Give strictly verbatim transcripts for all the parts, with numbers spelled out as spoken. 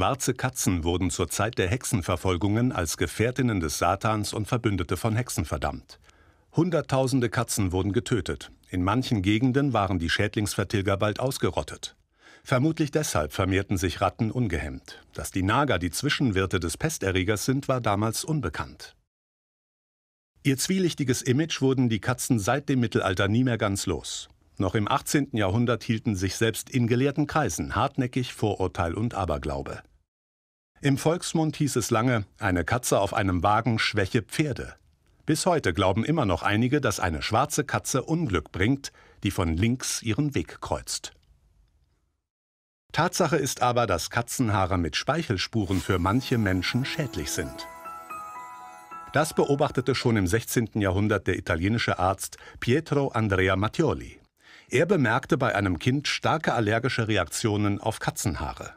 Schwarze Katzen wurden zur Zeit der Hexenverfolgungen als Gefährtinnen des Satans und Verbündete von Hexen verdammt. Hunderttausende Katzen wurden getötet. In manchen Gegenden waren die Schädlingsvertilger bald ausgerottet. Vermutlich deshalb vermehrten sich Ratten ungehemmt. Dass die Nager die Zwischenwirte des Pesterregers sind, war damals unbekannt. Ihr zwielichtiges Image wurden die Katzen seit dem Mittelalter nie mehr ganz los. Noch im achtzehnten Jahrhundert hielten sich selbst in gelehrten Kreisen hartnäckig Vorurteil und Aberglaube. Im Volksmund hieß es lange, eine Katze auf einem Wagen schwäche Pferde. Bis heute glauben immer noch einige, dass eine schwarze Katze Unglück bringt, die von links ihren Weg kreuzt. Tatsache ist aber, dass Katzenhaare mit Speichelspuren für manche Menschen schädlich sind. Das beobachtete schon im sechzehnten Jahrhundert der italienische Arzt Pietro Andrea Mattioli. Er bemerkte bei einem Kind starke allergische Reaktionen auf Katzenhaare.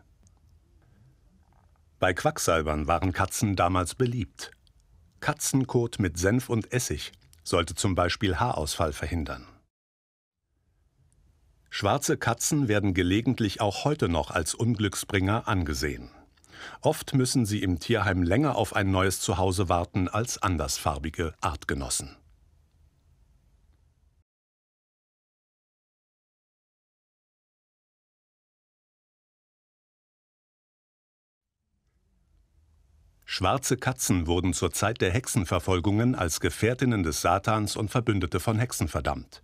Bei Quacksalbern waren Katzen damals beliebt. Katzenkot mit Senf und Essig sollte zum Beispiel Haarausfall verhindern. Schwarze Katzen werden gelegentlich auch heute noch als Unglücksbringer angesehen. Oft müssen sie im Tierheim länger auf ein neues Zuhause warten als andersfarbige Artgenossen. Schwarze Katzen wurden zur Zeit der Hexenverfolgungen als Gefährtinnen des Satans und Verbündete von Hexen verdammt.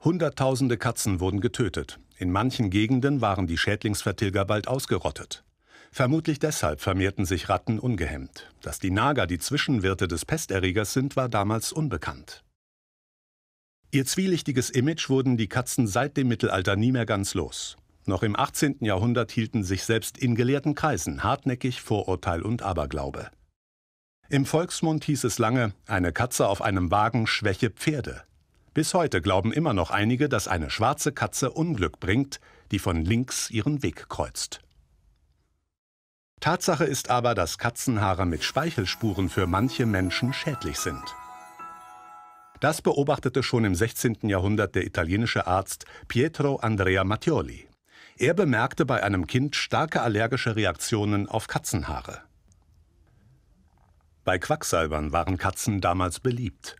Hunderttausende Katzen wurden getötet. In manchen Gegenden waren die Schädlingsvertilger bald ausgerottet. Vermutlich deshalb vermehrten sich Ratten ungehemmt. Dass die Nager die Zwischenwirte des Pesterregers sind, war damals unbekannt. Ihr zwielichtiges Image wurden die Katzen seit dem Mittelalter nie mehr ganz los. Noch im achtzehnten Jahrhundert hielten sich selbst in gelehrten Kreisen hartnäckig Vorurteil und Aberglaube. Im Volksmund hieß es lange, eine Katze auf einem Wagen schwäche Pferde. Bis heute glauben immer noch einige, dass eine schwarze Katze Unglück bringt, die von links ihren Weg kreuzt. Tatsache ist aber, dass Katzenhaare mit Speichelspuren für manche Menschen schädlich sind. Das beobachtete schon im sechzehnten Jahrhundert der italienische Arzt Pietro Andrea Mattioli. Er bemerkte bei einem Kind starke allergische Reaktionen auf Katzenhaare. Bei Quacksalbern waren Katzen damals beliebt.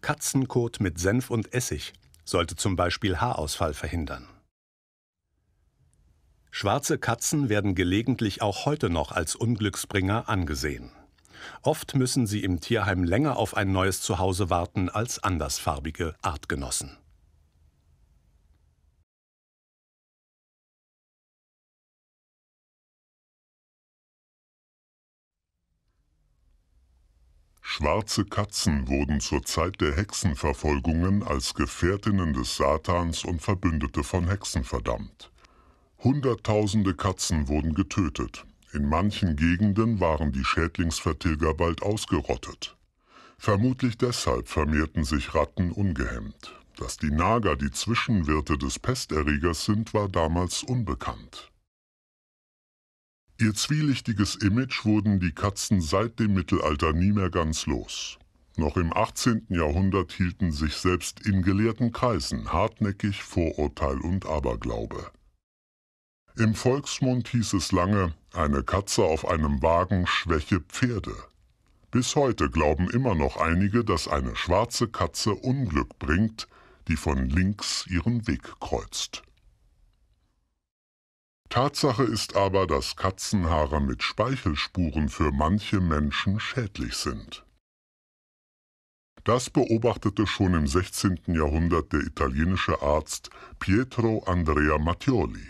Katzenkot mit Senf und Essig sollte zum Beispiel Haarausfall verhindern. Schwarze Katzen werden gelegentlich auch heute noch als Unglücksbringer angesehen. Oft müssen sie im Tierheim länger auf ein neues Zuhause warten als andersfarbige Artgenossen. Schwarze Katzen wurden zur Zeit der Hexenverfolgungen als Gefährtinnen des Satans und Verbündete von Hexen verdammt. Hunderttausende Katzen wurden getötet. In manchen Gegenden waren die Schädlingsvertilger bald ausgerottet. Vermutlich deshalb vermehrten sich Ratten ungehemmt. Dass die Nager die Zwischenwirte des Pesterregers sind, war damals unbekannt. Ihr zwielichtiges Image wurden die Katzen seit dem Mittelalter nie mehr ganz los. Noch im achtzehnten Jahrhundert hielten sich selbst in gelehrten Kreisen hartnäckig Vorurteil und Aberglaube. Im Volksmund hieß es lange, eine Katze auf einem Wagen schwäche Pferde. Bis heute glauben immer noch einige, dass eine schwarze Katze Unglück bringt, die von links ihren Weg kreuzt. Tatsache ist aber, dass Katzenhaare mit Speichelspuren für manche Menschen schädlich sind. Das beobachtete schon im sechzehnten Jahrhundert der italienische Arzt Pietro Andrea Mattioli.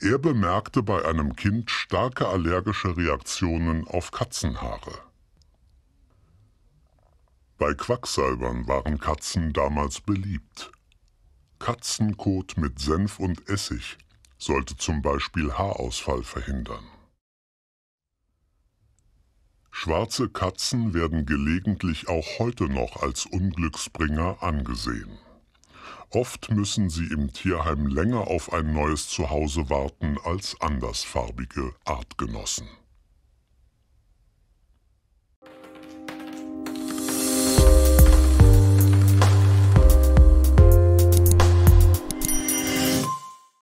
Er bemerkte bei einem Kind starke allergische Reaktionen auf Katzenhaare. Bei Quacksalbern waren Katzen damals beliebt. Katzenkot mit Senf und Essig sollte zum Beispiel Haarausfall verhindern. Schwarze Katzen werden gelegentlich auch heute noch als Unglücksbringer angesehen. Oft müssen sie im Tierheim länger auf ein neues Zuhause warten als andersfarbige Artgenossen.